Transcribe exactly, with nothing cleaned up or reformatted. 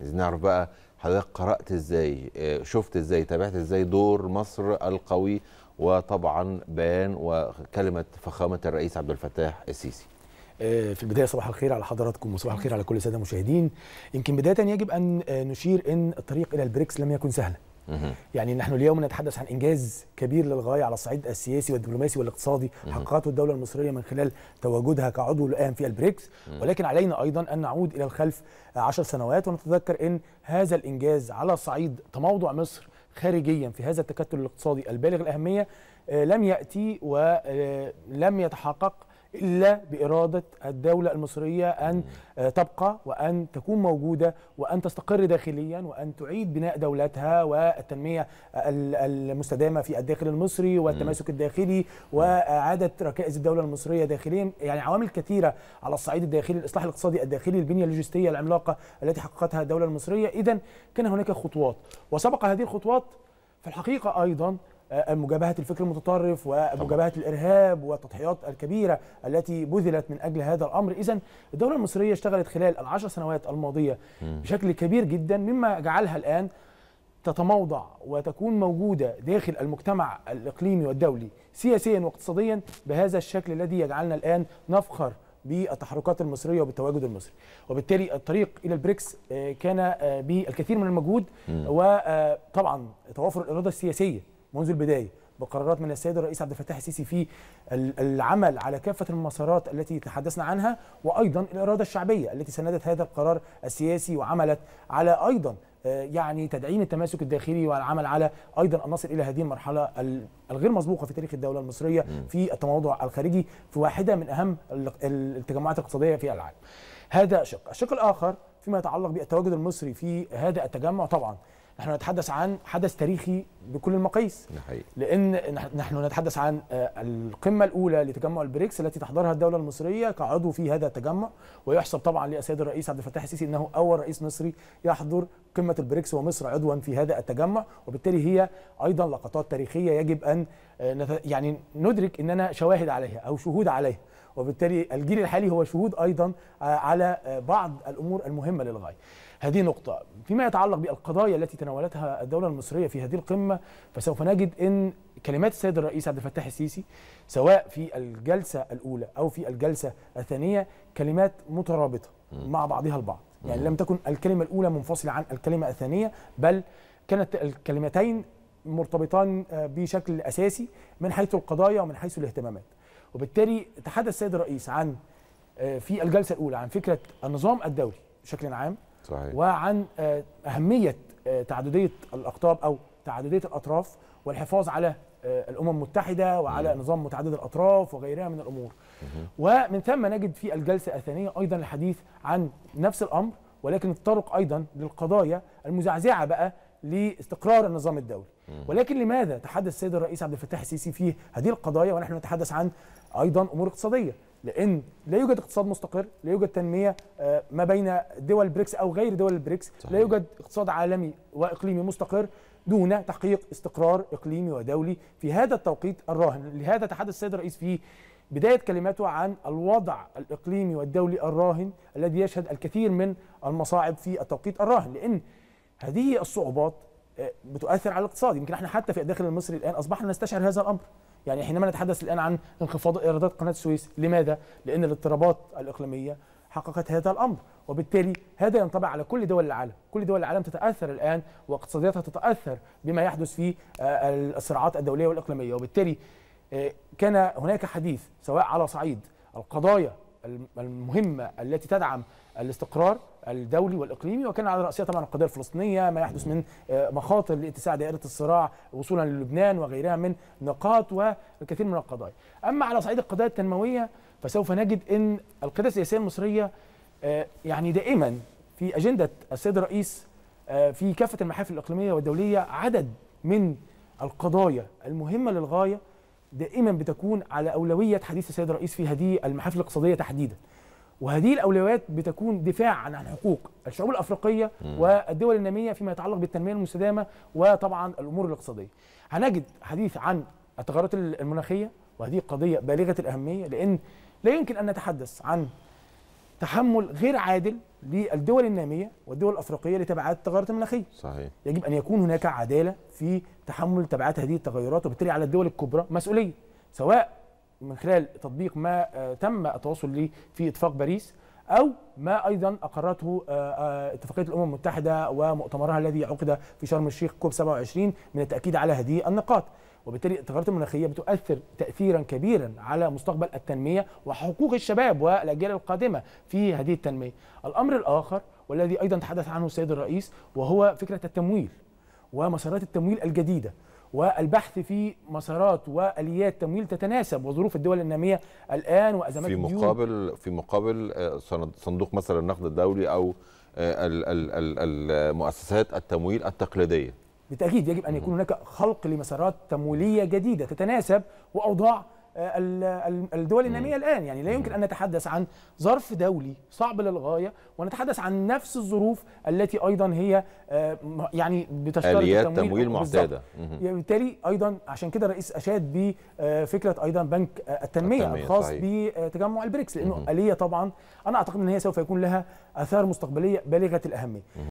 عايزين نعرف بقى حضرتك قرأت ازاي، شفت ازاي، تابعت ازاي دور مصر القوي وطبعا بيان وكلمة فخامة الرئيس عبد الفتاح السيسي. في البدايه صباح الخير على حضراتكم وصباح الخير على كل الساده المشاهدين. يمكن بدايه يجب ان نشير ان الطريق الى البريكس لم يكن سهلا. يعني نحن اليوم نتحدث عن انجاز كبير للغايه على الصعيد السياسي والدبلوماسي والاقتصادي حققته الدوله المصريه من خلال تواجدها كعضو الان في البريكس، ولكن علينا ايضا ان نعود الى الخلف عشر سنوات ونتذكر ان هذا الانجاز على صعيد تموضع مصر خارجيا في هذا التكتل الاقتصادي البالغ الاهميه لم ياتي ولم يتحقق إلا بإرادة الدولة المصرية أن تبقى وأن تكون موجودة وأن تستقر داخليا وأن تعيد بناء دولتها والتنمية المستدامة في الداخل المصري والتماسك الداخلي وإعادة ركائز الدولة المصرية داخليا. يعني عوامل كثيرة على الصعيد الداخلي، الإصلاح الاقتصادي الداخلي، البنية اللوجستية العملاقة التي حققتها الدولة المصرية. إذن كان هناك خطوات وسبق هذه الخطوات في الحقيقة أيضا مجابهة الفكر المتطرف ومجابهة الإرهاب والتضحيات الكبيرة التي بذلت من أجل هذا الأمر. إذن الدولة المصرية اشتغلت خلال العشر سنوات الماضية بشكل كبير جدا، مما جعلها الآن تتموضع وتكون موجودة داخل المجتمع الإقليمي والدولي سياسيا واقتصاديا بهذا الشكل الذي يجعلنا الآن نفخر بالتحركات المصرية وبالتواجد المصري. وبالتالي الطريق إلى البريكس كان بالكثير من المجهود وطبعا توافر الإرادة السياسية منذ البداية بقرارات من السيد الرئيس عبد الفتاح السيسي في العمل على كافة المسارات التي تحدثنا عنها، وأيضا الإرادة الشعبية التي سندت هذا القرار السياسي وعملت على أيضا يعني تدعيم التماسك الداخلي والعمل على أيضا أن نصل إلى هذه المرحلة الغير مسبوقة في تاريخ الدولة المصرية في التموضع الخارجي في واحدة من أهم التجمعات الاقتصادية في العالم. هذا شق. الشق الآخر فيما يتعلق بالتواجد المصري في هذا التجمع، طبعا نحن نتحدث عن حدث تاريخي بكل المقاييس، لأن نحن نتحدث عن القمة الأولى لتجمع البريكس التي تحضرها الدولة المصرية كعضو في هذا التجمع، ويحسب طبعا للسيد الرئيس عبد الفتاح السيسي أنه أول رئيس مصري يحضر قمة البريكس ومصر عضوا في هذا التجمع، وبالتالي هي أيضا لقطات تاريخية يجب أن يعني ندرك أننا شواهد عليها أو شهود عليها، وبالتالي الجيل الحالي هو شهود أيضا على بعض الأمور المهمة للغاية. هذه نقطة. فيما يتعلق بالقضايا التي تناولتها الدولة المصرية في هذه القمة، فسوف نجد أن كلمات السيد الرئيس عبد الفتاح السيسي سواء في الجلسة الأولى أو في الجلسة الثانية كلمات مترابطة مع بعضها البعض، يعني لم تكن الكلمة الأولى منفصلة عن الكلمة الثانية، بل كانت الكلمتين مرتبطان بشكل أساسي من حيث القضايا ومن حيث الاهتمامات. وبالتالي تحدث السيد الرئيس عن في الجلسة الأولى عن فكرة النظام الدولي بشكل عام، صحيح. وعن أهمية تعددية الأقطاب أو تعددية الأطراف والحفاظ على الأمم المتحدة وعلى مم. نظام متعدد الأطراف وغيرها من الأمور. مم. ومن ثم نجد في الجلسة الثانية أيضا الحديث عن نفس الأمر، ولكن التطرق أيضا للقضايا المزعزعة بقى لاستقرار النظام الدولي. مم. ولكن لماذا تحدث السيد الرئيس عبد الفتاح السيسي في هذه القضايا ونحن نتحدث عن أيضا أمور اقتصادية؟ لأن لا يوجد اقتصاد مستقر، لا يوجد تنمية ما بين دول البريكس أو غير دول البريكس، صحيح. لا يوجد اقتصاد عالمي وإقليمي مستقر دون تحقيق استقرار إقليمي ودولي في هذا التوقيت الراهن. لهذا تحدث السيد الرئيس في بداية كلماته عن الوضع الإقليمي والدولي الراهن الذي يشهد الكثير من المصاعب في التوقيت الراهن، لأن هذه الصعوبات بتؤثر على الاقتصاد. يمكن احنا حتى في الداخل المصري الآن أصبحنا نستشعر هذا الأمر، يعني حينما نتحدث الآن عن انخفاض إيرادات قناة السويس، لماذا؟ لأن الاضطرابات الإقليمية حققت هذا الأمر، وبالتالي هذا ينطبع على كل دول العالم، كل دول العالم تتأثر الآن واقتصادياتها تتأثر بما يحدث في الصراعات الدولية والإقليمية، وبالتالي كان هناك حديث سواء على صعيد القضايا المهمة التي تدعم الاستقرار الدولي والإقليمي، وكان على رأسها طبعا القضية الفلسطينية، ما يحدث من مخاطر لاتساع دائرة الصراع وصولا للبنان وغيرها من نقاط والكثير من القضايا. أما على صعيد القضايا التنموية فسوف نجد أن القيادة السياسية المصرية يعني دائما في أجندة السيد الرئيس في كافة المحافل الإقليمية والدولية عدد من القضايا المهمة للغاية دائما بتكون على أولوية حديث السيد الرئيس في هذه المحافل الاقتصادية تحديدا، وهذه الأولويات بتكون دفاعا عن حقوق الشعوب الأفريقية مم. والدول النامية فيما يتعلق بالتنمية المستدامة وطبعا الأمور الاقتصادية. هنجد حديث عن التغيرات المناخية، وهذه قضية بالغة الأهمية، لأن لا يمكن أن نتحدث عن تحمل غير عادل للدول الناميه والدول الافريقيه لتبعات التغيرات المناخيه. صحيح. يجب ان يكون هناك عداله في تحمل تبعات هذه التغيرات، وبالتالي على الدول الكبرى مسؤوليه، سواء من خلال تطبيق ما تم التواصل ليه في اتفاق باريس، أو ما أيضا أقرته اتفاقية الأمم المتحدة ومؤتمرها الذي عقد في شرم الشيخ كوب سبعة وعشرين من التأكيد على هذه النقاط. وبالتالي التغيرات المناخية بتؤثر تأثيرا كبيرا على مستقبل التنمية وحقوق الشباب والأجيال القادمة في هذه التنمية. الأمر الآخر والذي أيضا تحدث عنه السيد الرئيس، وهو فكرة التمويل ومسارات التمويل الجديدة، والبحث في مسارات واليات تمويل تتناسب وظروف الدول الناميه الان وازمات الديون. في مقابل في مقابل صندوق مثلا النقد الدولي او المؤسسات التمويل التقليديه. بالتاكيد يجب ان يكون هناك خلق لمسارات تمويليه جديده تتناسب واوضاع الدول الناميه الان، يعني لا يمكن ان نتحدث عن ظرف دولي صعب للغايه ونتحدث عن نفس الظروف التي ايضا هي يعني بتشترك اليات تمويل معتاده. وبالتالي ايضا عشان كده الرئيس اشاد بفكره ايضا بنك التنميه, التنمية الخاص صحيح. بتجمع البريكس، لانه اليه طبعا انا اعتقد ان هي سوف يكون لها اثار مستقبليه بالغه الاهميه.